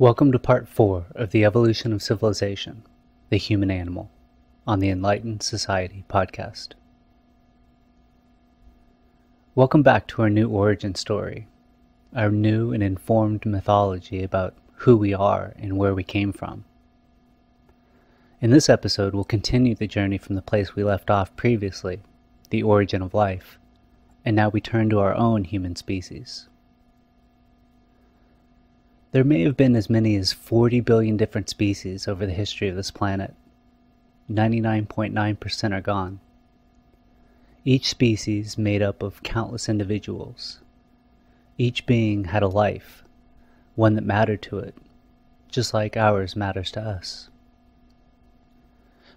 Welcome to part 4 of the Evolution of Civilization, the Human Animal, on the Enlightened Society Podcast. Welcome back to our new origin story, our new and informed mythology about who we are and where we came from. In this episode, we'll continue the journey from the place we left off previously, the origin of life, and now we turn to our own human species. There may have been as many as 40 billion different species over the history of this planet. 99.9% are gone. Each species made up of countless individuals. Each being had a life, one that mattered to it, just like ours matters to us.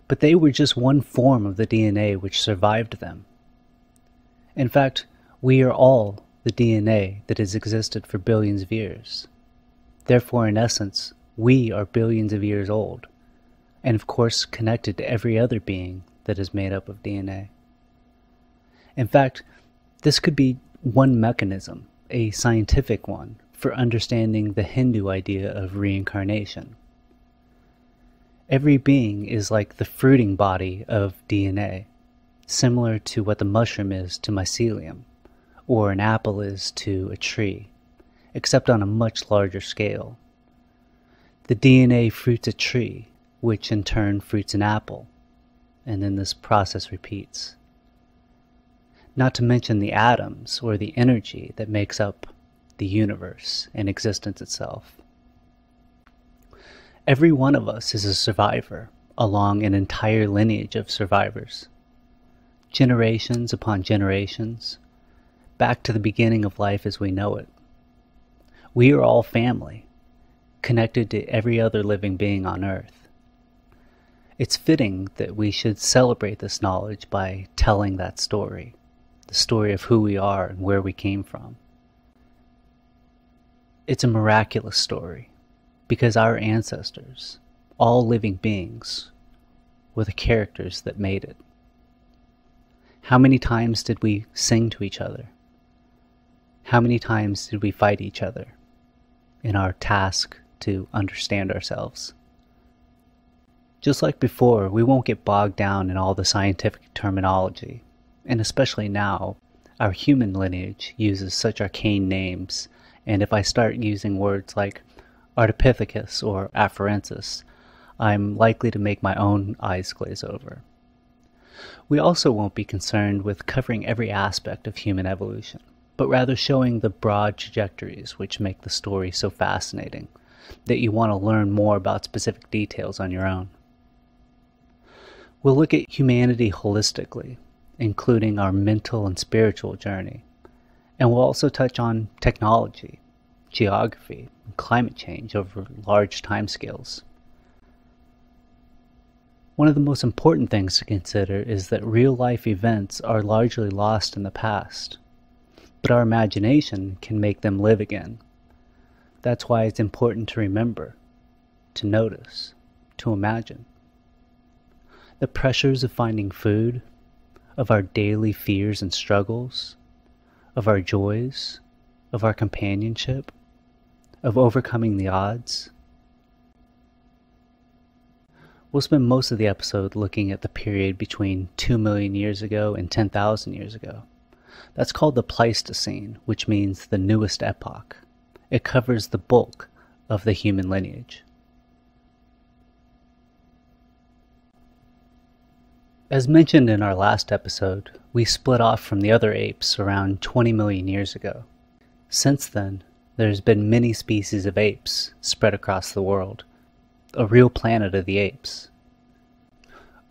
But they were just one form of the DNA which survived them. In fact, we are all the DNA that has existed for billions of years. Therefore, in essence, we are billions of years old, and of course connected to every other being that is made up of DNA. In fact, this could be one mechanism, a scientific one, for understanding the Hindu idea of reincarnation. Every being is like the fruiting body of DNA, similar to what the mushroom is to mycelium, or an apple is to a tree, except on a much larger scale. The DNA fruits a tree, which in turn fruits an apple, and then this process repeats. Not to mention the atoms, or the energy, that makes up the universe and existence itself. Every one of us is a survivor, along an entire lineage of survivors. Generations upon generations, back to the beginning of life as we know it. We are all family, connected to every other living being on Earth. It's fitting that we should celebrate this knowledge by telling that story, the story of who we are and where we came from. It's a miraculous story, because our ancestors, all living beings, were the characters that made it. How many times did we sing to each other? How many times did we fight each other in our task to understand ourselves? Just like before, we won't get bogged down in all the scientific terminology, and especially now, our human lineage uses such arcane names, and if I start using words like Ardipithecus or Afarensis, I'm likely to make my own eyes glaze over. We also won't be concerned with covering every aspect of human evolution, but rather showing the broad trajectories which make the story so fascinating that you want to learn more about specific details on your own. We'll look at humanity holistically, including our mental and spiritual journey, and we'll also touch on technology, geography, and climate change over large timescales. One of the most important things to consider is that real-life events are largely lost in the past, but our imagination can make them live again. That's why it's important to remember, to notice, to imagine. The pressures of finding food, of our daily fears and struggles, of our joys, of our companionship, of overcoming the odds. We'll spend most of the episode looking at the period between 2 million years ago and 10,000 years ago. That's called the Pleistocene, which means the newest epoch. It covers the bulk of the human lineage. As mentioned in our last episode, we split off from the other apes around 20 million years ago. Since then, there's been many species of apes spread across the world, a real planet of the apes.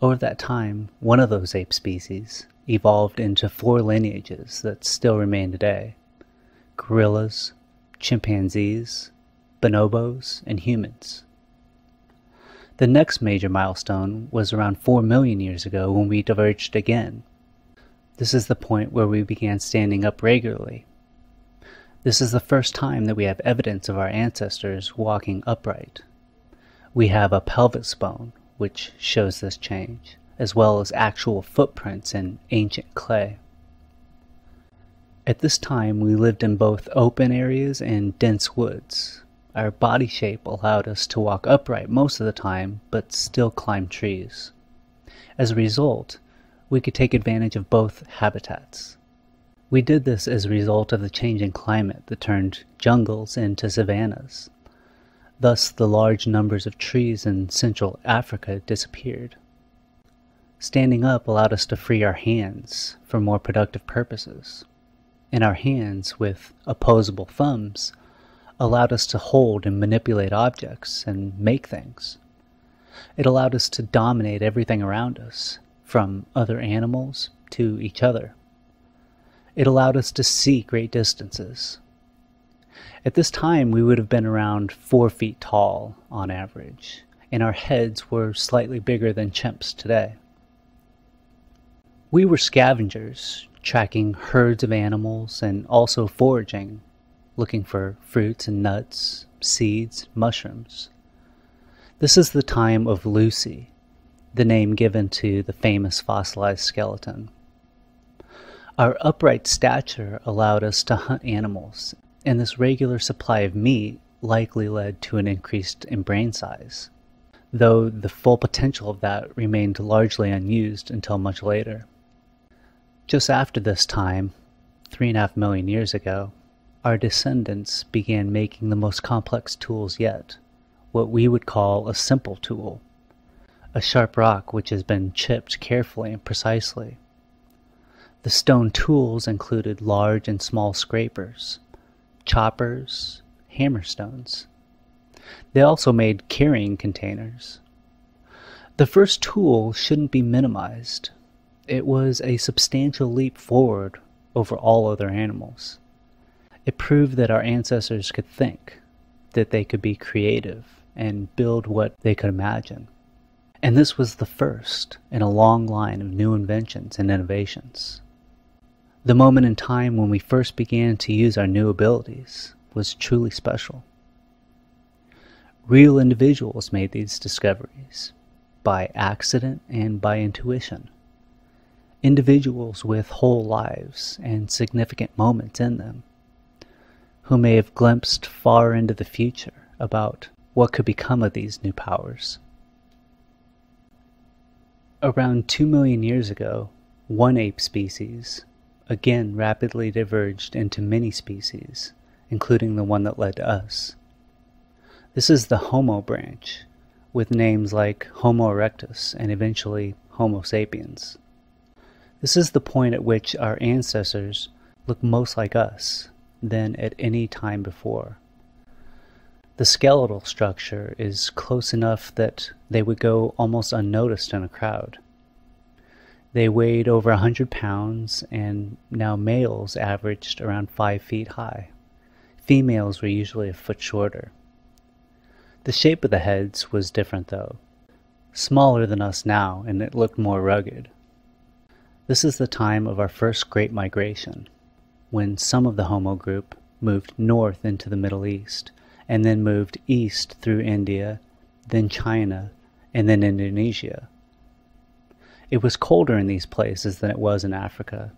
Over that time, one of those ape species evolved into 4 lineages that still remain today: gorillas, chimpanzees, bonobos, and humans. The next major milestone was around 4 million years ago when we diverged again. This is the point where we began standing up regularly. This is the first time that we have evidence of our ancestors walking upright. We have a pelvis bone, which shows this change, as well as actual footprints in ancient clay. At this time, we lived in both open areas and dense woods, Our body shape allowed us to walk upright most of the time, but still climb trees. As a result, we could take advantage of both habitats. We did this as a result of the change in climate that turned jungles into savannas. Thus, the large numbers of trees in Central Africa disappeared. Standing up allowed us to free our hands for more productive purposes, and our hands, with opposable thumbs, allowed us to hold and manipulate objects and make things. It allowed us to dominate everything around us, from other animals to each other. It allowed us to see great distances. At this time, we would have been around 4 feet tall on average, and our heads were slightly bigger than chimps today. We were scavengers, tracking herds of animals and also foraging, looking for fruits and nuts, seeds, mushrooms. This is the time of Lucy, the name given to the famous fossilized skeleton. Our upright stature allowed us to hunt animals, and this regular supply of meat likely led to an increase in brain size, though the full potential of that remained largely unused until much later. Just after this time, 3.5 million years ago, our descendants began making the most complex tools yet, what we would call a simple tool, a sharp rock which has been chipped carefully and precisely. The stone tools included large and small scrapers, choppers, hammerstones. They also made carrying containers. The first tool shouldn't be minimized. It was a substantial leap forward over all other animals. It proved that our ancestors could think, that they could be creative and build what they could imagine. And this was the first in a long line of new inventions and innovations. The moment in time when we first began to use our new abilities was truly special. Real individuals made these discoveries by accident and by intuition. Individuals with whole lives and significant moments in them, who may have glimpsed far into the future about what could become of these new powers. Around 2 million years ago, one ape species again rapidly diverged into many species, including the one that led to us. This is the Homo branch, with names like Homo erectus and eventually Homo sapiens. This is the point at which our ancestors look most like us than at any time before. The skeletal structure is close enough that they would go almost unnoticed in a crowd. They weighed over 100 pounds, and now males averaged around 5 feet high. Females were usually a foot shorter. The shape of the heads was different though, smaller than us now, and it looked more rugged. This is the time of our first great migration, when some of the Homo group moved north into the Middle East, and then moved east through India, then China, and then Indonesia. It was colder in these places than it was in Africa,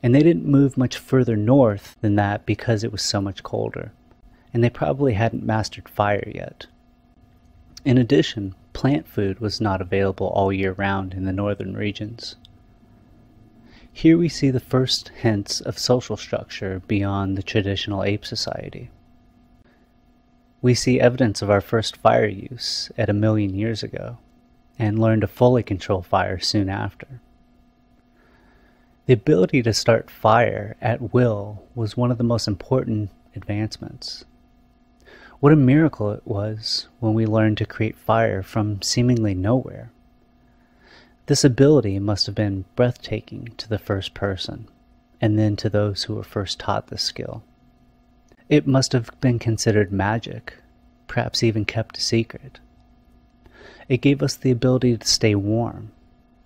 and they didn't move much further north than that because it was so much colder, and they probably hadn't mastered fire yet. In addition, plant food was not available all year round in the northern regions. Here we see the first hints of social structure beyond the traditional ape society. We see evidence of our first fire use at 1 million years ago, and learn to fully control fire soon after. The ability to start fire at will was one of the most important advancements. What a miracle it was when we learned to create fire from seemingly nowhere. This ability must have been breathtaking to the first person, and then to those who were first taught this skill. It must have been considered magic, perhaps even kept a secret. It gave us the ability to stay warm,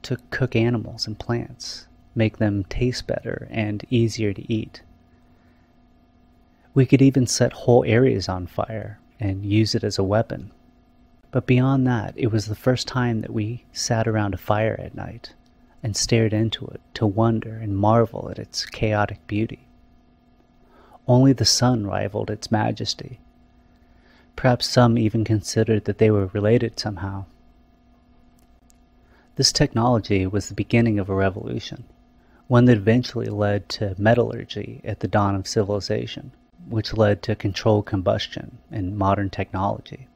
to cook animals and plants, make them taste better and easier to eat. We could even set whole areas on fire and use it as a weapon. But beyond that, it was the first time that we sat around a fire at night and stared into it to wonder and marvel at its chaotic beauty. Only the sun rivaled its majesty. Perhaps some even considered that they were related somehow. This technology was the beginning of a revolution, one that eventually led to metallurgy at the dawn of civilization, which led to controlled combustion and modern technology.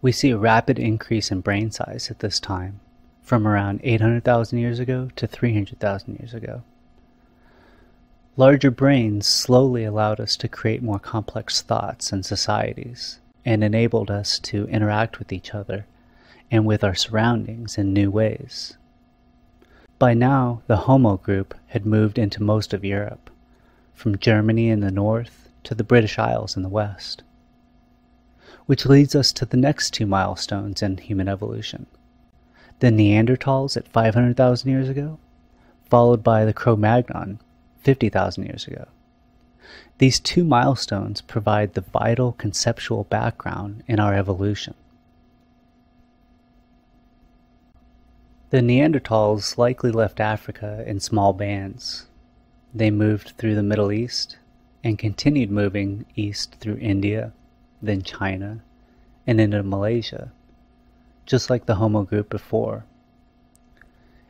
We see a rapid increase in brain size at this time, from around 800,000 years ago to 300,000 years ago. Larger brains slowly allowed us to create more complex thoughts and societies, and enabled us to interact with each other and with our surroundings in new ways. By now, the Homo group had moved into most of Europe, from Germany in the north to the British Isles in the west. Which leads us to the next two milestones in human evolution. The Neanderthals at 500,000 years ago, followed by the Cro-Magnon 50,000 years ago. These two milestones provide the vital conceptual background in our evolution. The Neanderthals likely left Africa in small bands. They moved through the Middle East and continued moving east through India, then China, and into Malaysia, just like the Homo group before.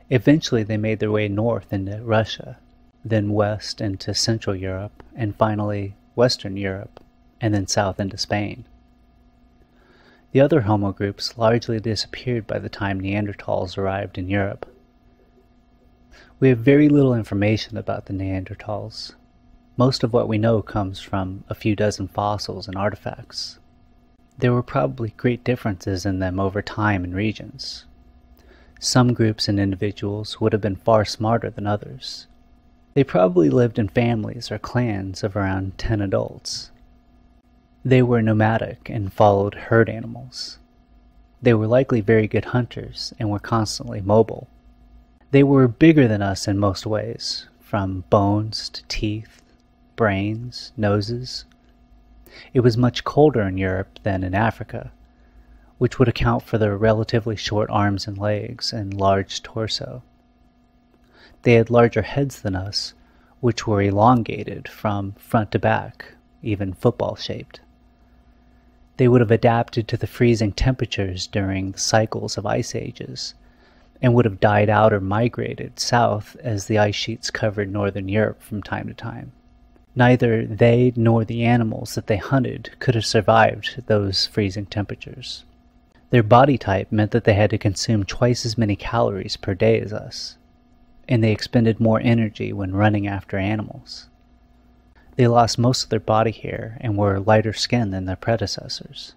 Eventually they made their way north into Russia, then west into Central Europe, and finally Western Europe, and then south into Spain. The other Homo groups largely disappeared by the time Neanderthals arrived in Europe. We have very little information about the Neanderthals. Most of what we know comes from a few dozen fossils and artifacts. There were probably great differences in them over time and regions. Some groups and individuals would have been far smarter than others. They probably lived in families or clans of around 10 adults. They were nomadic and followed herd animals. They were likely very good hunters and were constantly mobile. They were bigger than us in most ways, from bones to teeth, brains, noses. It was much colder in Europe than in Africa, which would account for their relatively short arms and legs and large torso. They had larger heads than us, which were elongated from front to back, even football-shaped. They would have adapted to the freezing temperatures during the cycles of ice ages, and would have died out or migrated south as the ice sheets covered northern Europe from time to time. Neither they nor the animals that they hunted could have survived those freezing temperatures. Their body type meant that they had to consume twice as many calories per day as us, and they expended more energy when running after animals. They lost most of their body hair and were lighter skinned than their predecessors.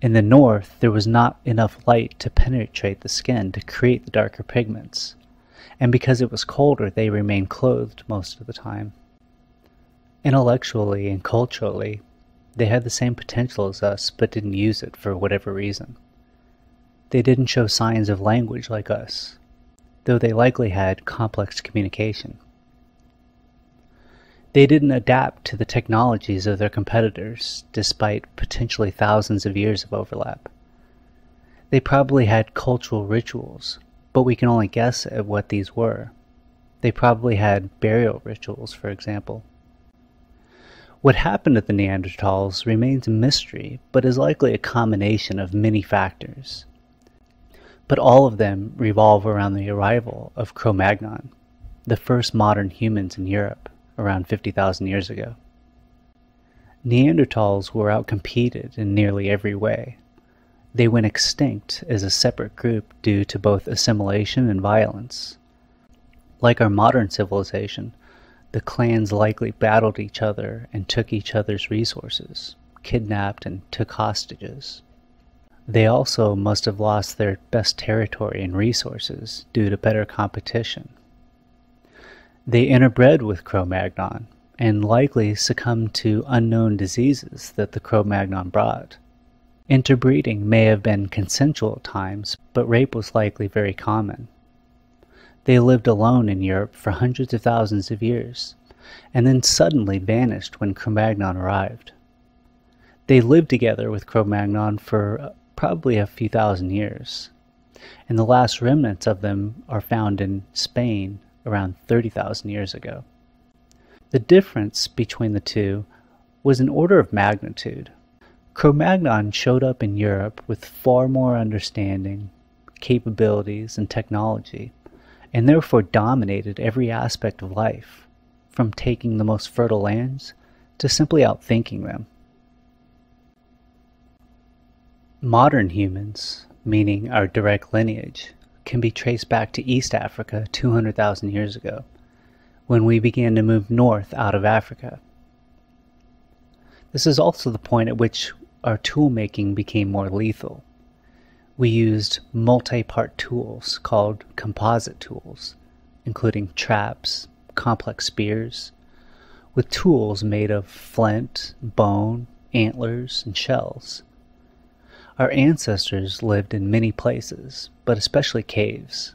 In the north, there was not enough light to penetrate the skin to create the darker pigments, and because it was colder, they remained clothed most of the time. Intellectually and culturally, they had the same potential as us, but didn't use it for whatever reason. They didn't show signs of language like us, though they likely had complex communication. They didn't adapt to the technologies of their competitors, despite potentially thousands of years of overlap. They probably had cultural rituals, but we can only guess at what these were. They probably had burial rituals, for example. What happened to the Neanderthals remains a mystery, but is likely a combination of many factors. But all of them revolve around the arrival of Cro-Magnon, the first modern humans in Europe, around 50,000 years ago. Neanderthals were outcompeted in nearly every way. They went extinct as a separate group due to both assimilation and violence. Like our modern civilization, the clans likely battled each other and took each other's resources, kidnapped and took hostages. They also must have lost their best territory and resources due to better competition. They interbred with Cro-Magnon, and likely succumbed to unknown diseases that the Cro-Magnon brought. Interbreeding may have been consensual at times, but rape was likely very common. They lived alone in Europe for hundreds of thousands of years, and then suddenly vanished when Cro-Magnon arrived. They lived together with Cro-Magnon for probably a few thousand years, and the last remnants of them are found in Spain, around 30,000 years ago. The difference between the two was an order of magnitude. Cro-Magnon showed up in Europe with far more understanding, capabilities, and technology, and therefore dominated every aspect of life, from taking the most fertile lands to simply outthinking them. Modern humans, meaning our direct lineage, can be traced back to East Africa 200,000 years ago, when we began to move north out of Africa. This is also the point at which our tool making became more lethal. We used multi-part tools called composite tools, including traps, complex spears, with tools made of flint, bone, antlers, and shells. Our ancestors lived in many places, but especially caves.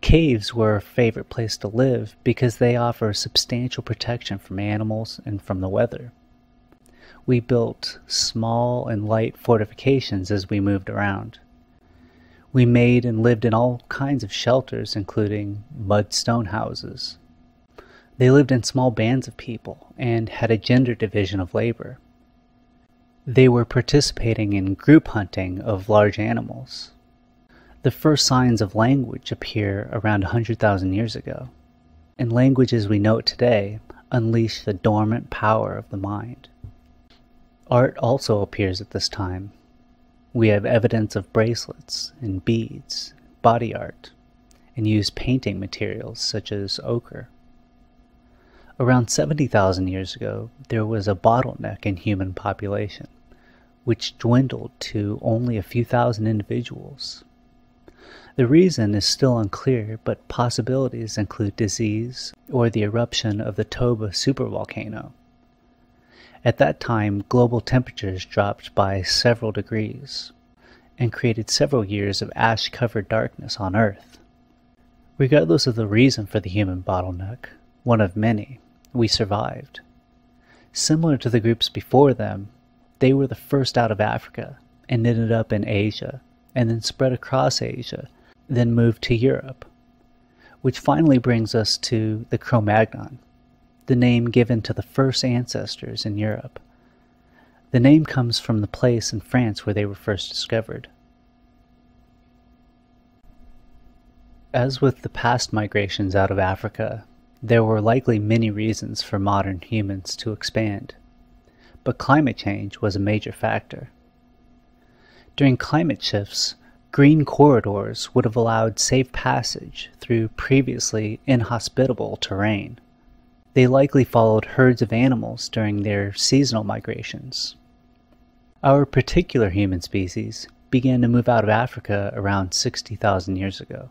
Caves were a favorite place to live because they offer substantial protection from animals and from the weather. We built small and light fortifications as we moved around. We made and lived in all kinds of shelters, including mud stone houses. They lived in small bands of people and had a gender division of labor. They were participating in group hunting of large animals. The first signs of language appear around 100,000 years ago, and language as we know it today unleashed the dormant power of the mind. Art also appears at this time. We have evidence of bracelets and beads, body art, and use painting materials such as ochre. Around 70,000 years ago, there was a bottleneck in human population, which dwindled to only a few thousand individuals. The reason is still unclear, but possibilities include disease or the eruption of the Toba supervolcano. At that time, global temperatures dropped by several degrees and created several years of ash-covered darkness on Earth. Regardless of the reason for the human bottleneck, one of many, we survived. Similar to the groups before them, they were the first out of Africa and ended up in Asia, and then spread across Asia, then moved to Europe, which finally brings us to the Cro-Magnon, the name given to the first ancestors in Europe. The name comes from the place in France where they were first discovered. As with the past migrations out of Africa, there were likely many reasons for modern humans to expand, but climate change was a major factor. During climate shifts, green corridors would have allowed safe passage through previously inhospitable terrain. They likely followed herds of animals during their seasonal migrations. Our particular human species began to move out of Africa around 60,000 years ago.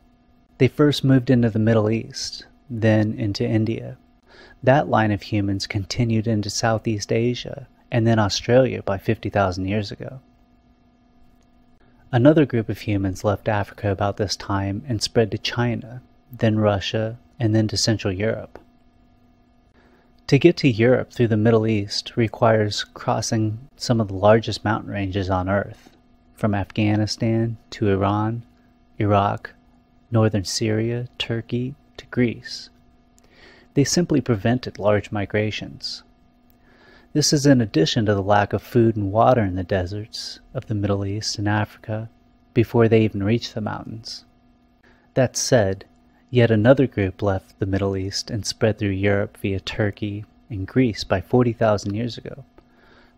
They first moved into the Middle East, then into India. That line of humans continued into Southeast Asia and then Australia by 50,000 years ago. Another group of humans left Africa about this time and spread to China, then Russia, and then to Central Europe. To get to Europe through the Middle East requires crossing some of the largest mountain ranges on Earth, from Afghanistan to Iran, Iraq, northern Syria, Turkey, to Greece. They simply prevented large migrations. This is in addition to the lack of food and water in the deserts of the Middle East and Africa before they even reached the mountains. That said, yet another group left the Middle East and spread through Europe via Turkey and Greece by 40,000 years ago,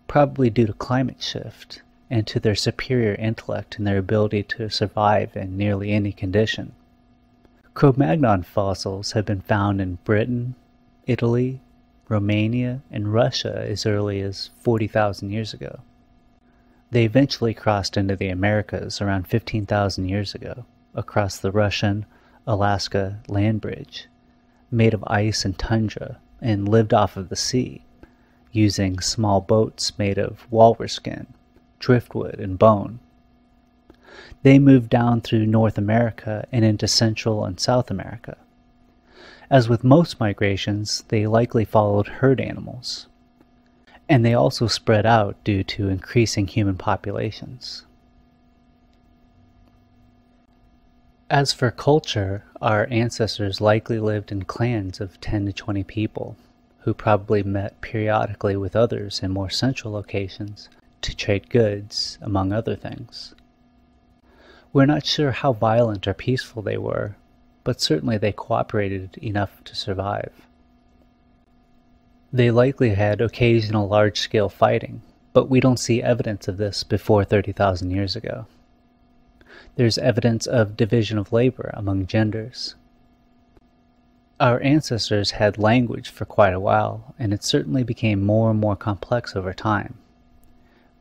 probably due to climate shift and to their superior intellect and their ability to survive in nearly any condition. Cro-Magnon fossils have been found in Britain, Italy, Romania, and Russia as early as 40,000 years ago. They eventually crossed into the Americas around 15,000 years ago, across the Russian Alaska land bridge, made of ice and tundra, and lived off of the sea, using small boats made of walrus skin, driftwood, and bone. They moved down through North America and into Central and South America. As with most migrations, they likely followed herd animals, and they also spread out due to increasing human populations. As for culture, our ancestors likely lived in clans of 10 to 20 people, who probably met periodically with others in more central locations to trade goods, among other things. We're not sure how violent or peaceful they were, but certainly they cooperated enough to survive. They likely had occasional large-scale fighting, but we don't see evidence of this before 30,000 years ago. There's evidence of division of labor among genders. Our ancestors had language for quite a while, and it certainly became more and more complex over time.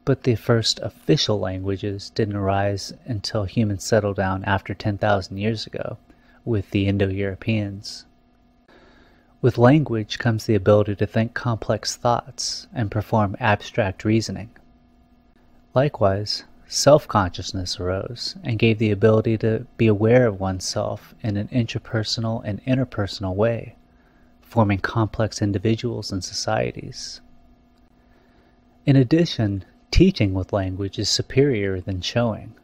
But the first official languages didn't arise until humans settled down after 10,000 years ago with the Indo-Europeans. With language comes the ability to think complex thoughts and perform abstract reasoning. Likewise, self-consciousness arose and gave the ability to be aware of oneself in an intrapersonal and interpersonal way, forming complex individuals and societies. In addition, teaching with language is superior than showing,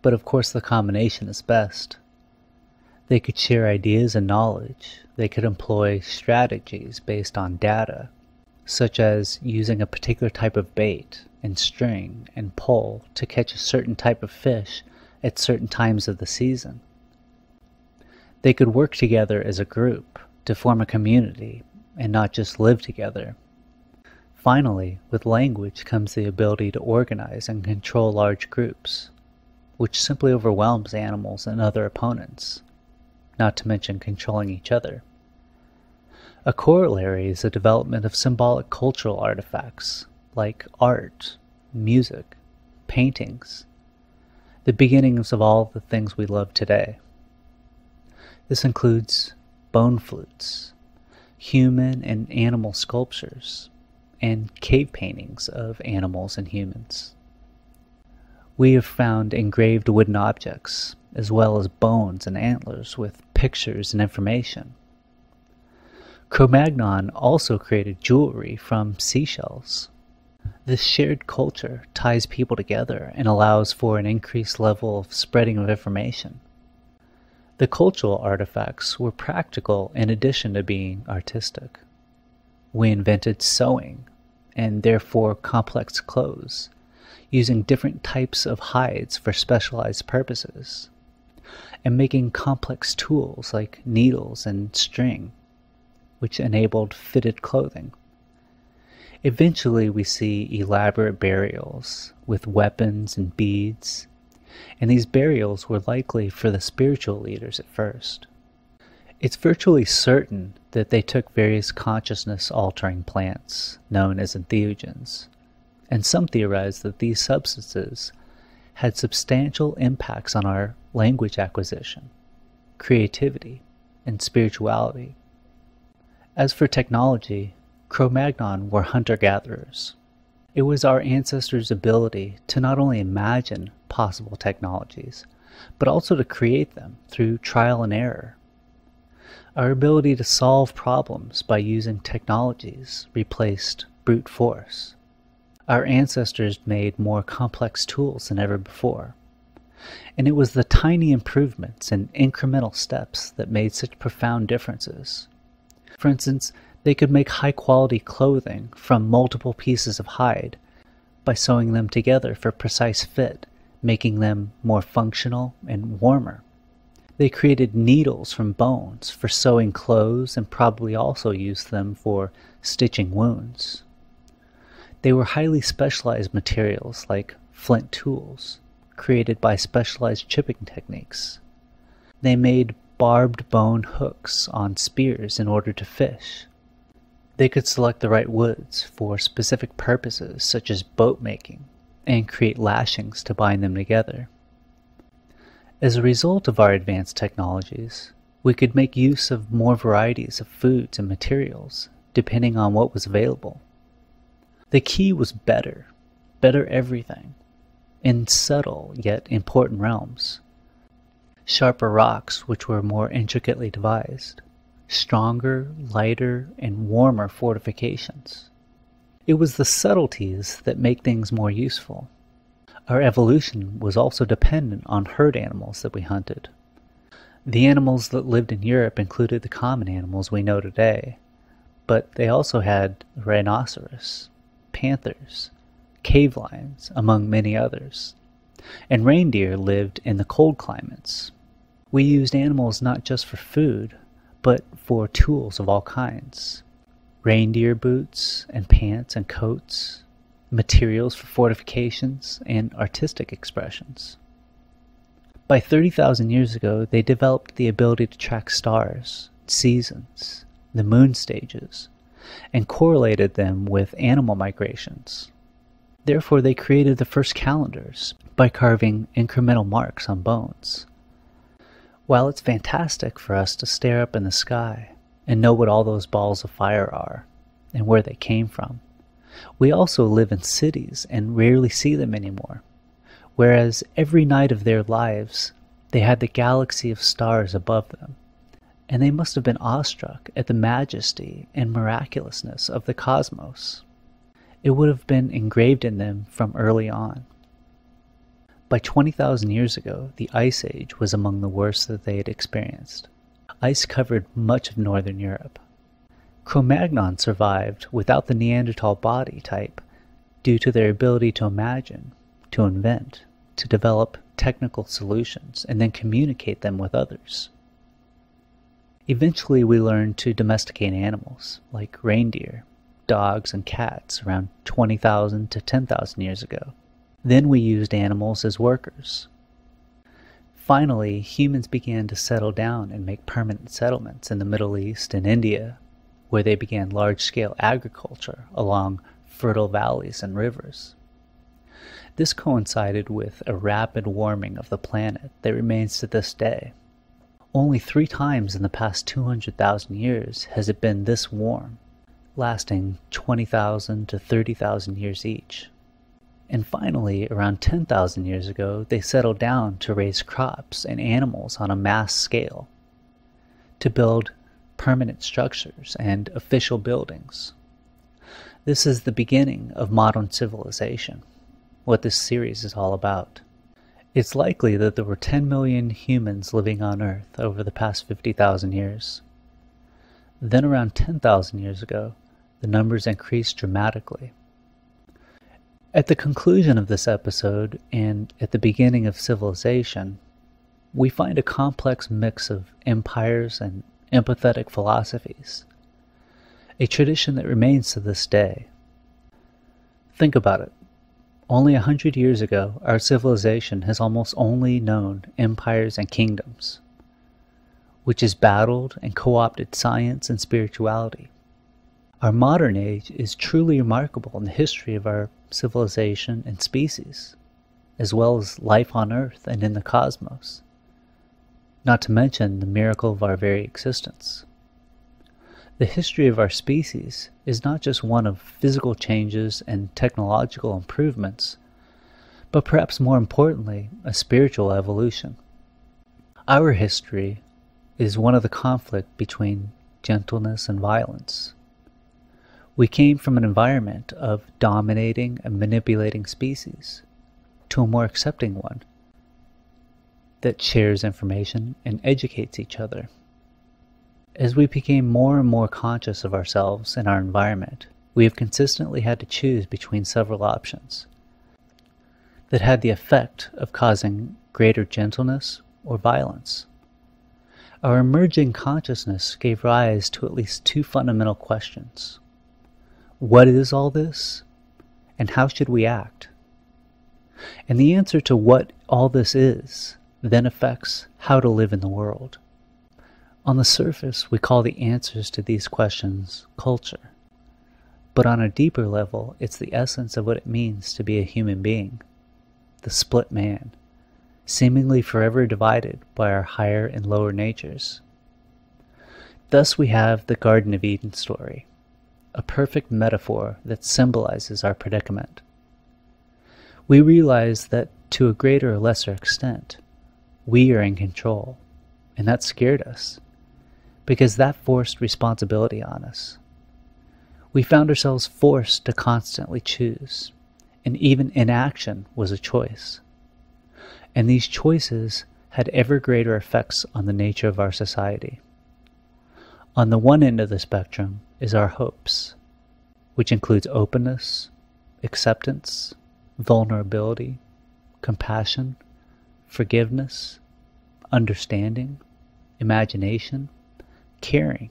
but of course the combination is best. They could share ideas and knowledge. They could employ strategies based on data, such as using a particular type of bait and string and pole to catch a certain type of fish at certain times of the season. They could work together as a group to form a community and not just live together. Finally, with language comes the ability to organize and control large groups, which simply overwhelms animals and other opponents, not to mention controlling each other. A corollary is the development of symbolic cultural artifacts, like art, music, paintings, the beginnings of all the things we love today. This includes bone flutes, human and animal sculptures, and cave paintings of animals and humans. We have found engraved wooden objects, as well as bones and antlers with pictures and information. Cro-Magnon also created jewelry from seashells. This shared culture ties people together and allows for an increased level of spreading of information. The cultural artifacts were practical in addition to being artistic. We invented sewing, and therefore complex clothes, using different types of hides for specialized purposes, and making complex tools like needles and string, which enabled fitted clothing. Eventually, we see elaborate burials with weapons and beads, and these burials were likely for the spiritual leaders at first. It's virtually certain that they took various consciousness-altering plants, known as entheogens, and some theorize that these substances had substantial impacts on our language acquisition, creativity, and spirituality. As for technology, Cro-Magnon were hunter-gatherers. It was our ancestors' ability to not only imagine possible technologies, but also to create them through trial and error. Our ability to solve problems by using technologies replaced brute force. Our ancestors made more complex tools than ever before, and it was the tiny improvements and incremental steps that made such profound differences. For instance, they could make high-quality clothing from multiple pieces of hide by sewing them together for precise fit, making them more functional and warmer. They created needles from bones for sewing clothes and probably also used them for stitching wounds. They were highly specialized materials like flint tools, created by specialized chipping techniques. They made barbed bone hooks on spears in order to fish. They could select the right woods for specific purposes such as boat making and create lashings to bind them together. As a result of our advanced technologies, we could make use of more varieties of foods and materials depending on what was available. The key was better everything, in subtle yet important realms. Sharper rocks which were more intricately devised. Stronger, lighter, and warmer fortifications. It was the subtleties that make things more useful. Our evolution was also dependent on herd animals that we hunted. The animals that lived in Europe included the common animals we know today, but they also had rhinoceros, panthers, cave lions, among many others. And reindeer lived in the cold climates. We used animals not just for food, but for tools of all kinds. Reindeer boots and pants and coats, materials for fortifications and artistic expressions. By 30,000 years ago, they developed the ability to track stars, seasons, the moon stages, and correlated them with animal migrations. Therefore, they created the first calendars by carving incremental marks on bones. While it's fantastic for us to stare up in the sky and know what all those balls of fire are and where they came from, we also live in cities and rarely see them anymore, whereas every night of their lives they had the galaxy of stars above them, and they must have been awestruck at the majesty and miraculousness of the cosmos. It would have been engraved in them from early on. By 20,000 years ago, the Ice Age was among the worst that they had experienced. Ice covered much of northern Europe. Cro-Magnon survived without the Neanderthal body type due to their ability to imagine, to invent, to develop technical solutions, and then communicate them with others. Eventually, we learned to domesticate animals, like reindeer, dogs, and cats around 20,000 to 10,000 years ago. Then we used animals as workers. Finally, humans began to settle down and make permanent settlements in the Middle East and India, where they began large-scale agriculture along fertile valleys and rivers. This coincided with a rapid warming of the planet that remains to this day. Only 3 times in the past 200,000 years has it been this warm, lasting 20,000 to 30,000 years each. And finally, around 10,000 years ago, they settled down to raise crops and animals on a mass scale, to build permanent structures and official buildings. This is the beginning of modern civilization, what this series is all about. It's likely that there were 10 million humans living on Earth over the past 50,000 years. Then around 10,000 years ago, the numbers increased dramatically. At the conclusion of this episode, and at the beginning of civilization, we find a complex mix of empires and empathetic philosophies, a tradition that remains to this day. Think about it. Only 100 years ago, our civilization has almost only known empires and kingdoms, which has battled and co-opted science and spirituality. Our modern age is truly remarkable in the history of our civilization and species, as well as life on Earth and in the cosmos, not to mention the miracle of our very existence. The history of our species is not just one of physical changes and technological improvements, but perhaps more importantly, a spiritual evolution. Our history is one of the conflict between gentleness and violence. We came from an environment of dominating and manipulating species to a more accepting one that shares information and educates each other. As we became more and more conscious of ourselves and our environment, we have consistently had to choose between several options that had the effect of causing greater gentleness or violence. Our emerging consciousness gave rise to at least 2 fundamental questions. What is all this? And how should we act? And the answer to what all this is then affects how to live in the world. On the surface, we call the answers to these questions culture, but on a deeper level, it's the essence of what it means to be a human being, the split man, seemingly forever divided by our higher and lower natures. Thus we have the Garden of Eden story, a perfect metaphor that symbolizes our predicament. We realize that to a greater or lesser extent, we are in control, and that scared us, because that forced responsibility on us. We found ourselves forced to constantly choose, and even inaction was a choice. And these choices had ever greater effects on the nature of our society. On the one end of the spectrum is our hopes, which includes openness, acceptance, vulnerability, compassion, forgiveness, understanding, imagination, caring,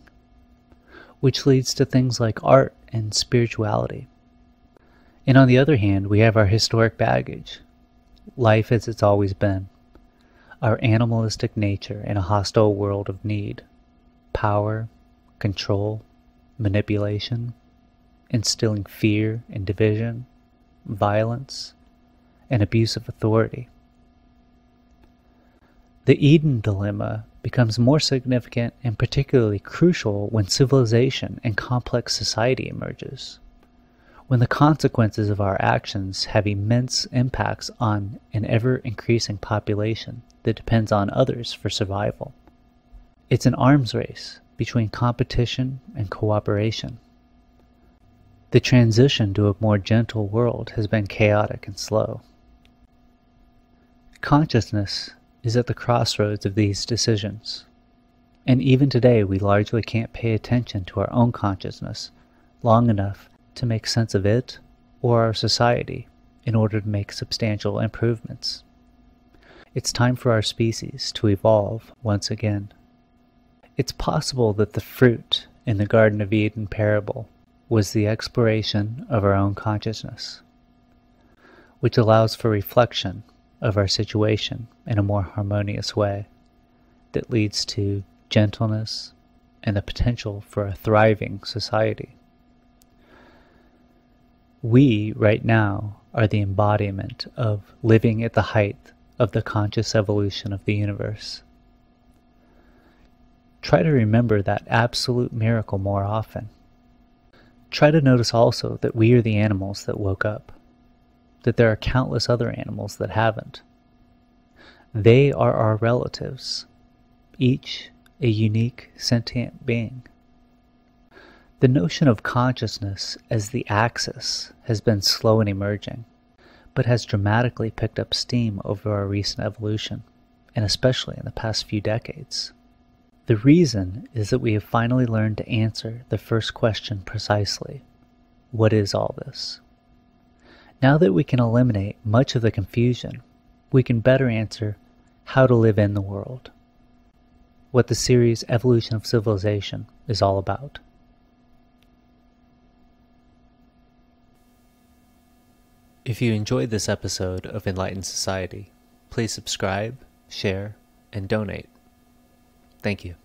which leads to things like art and spirituality. And on the other hand, we have our historic baggage, life as it's always been, our animalistic nature in a hostile world of need, power, control, manipulation, instilling fear and division, violence, and abuse of authority. The Eden dilemma becomes more significant and particularly crucial when civilization and complex society emerges, when the consequences of our actions have immense impacts on an ever-increasing population that depends on others for survival. It's an arms race between competition and cooperation. The transition to a more gentle world has been chaotic and slow. Consciousness is at the crossroads of these decisions, and even today we largely can't pay attention to our own consciousness long enough to make sense of it or our society in order to make substantial improvements. It's time for our species to evolve once again. It's possible that the fruit in the Garden of Eden parable was the exploration of our own consciousness, which allows for reflection of our situation in a more harmonious way that leads to gentleness and the potential for a thriving society. We, right now, are the embodiment of living at the height of the conscious evolution of the universe. Try to remember that absolute miracle more often. Try to notice also that we are the animals that woke up, that there are countless other animals that haven't. They are our relatives, each a unique sentient being. The notion of consciousness as the axis has been slow in emerging, but has dramatically picked up steam over our recent evolution, and especially in the past few decades. The reason is that we have finally learned to answer the first question precisely: what is all this? Now that we can eliminate much of the confusion, we can better answer how to live in the world, what the series Evolution of Civilization is all about. If you enjoyed this episode of Enlightened Society, please subscribe, share, and donate. Thank you.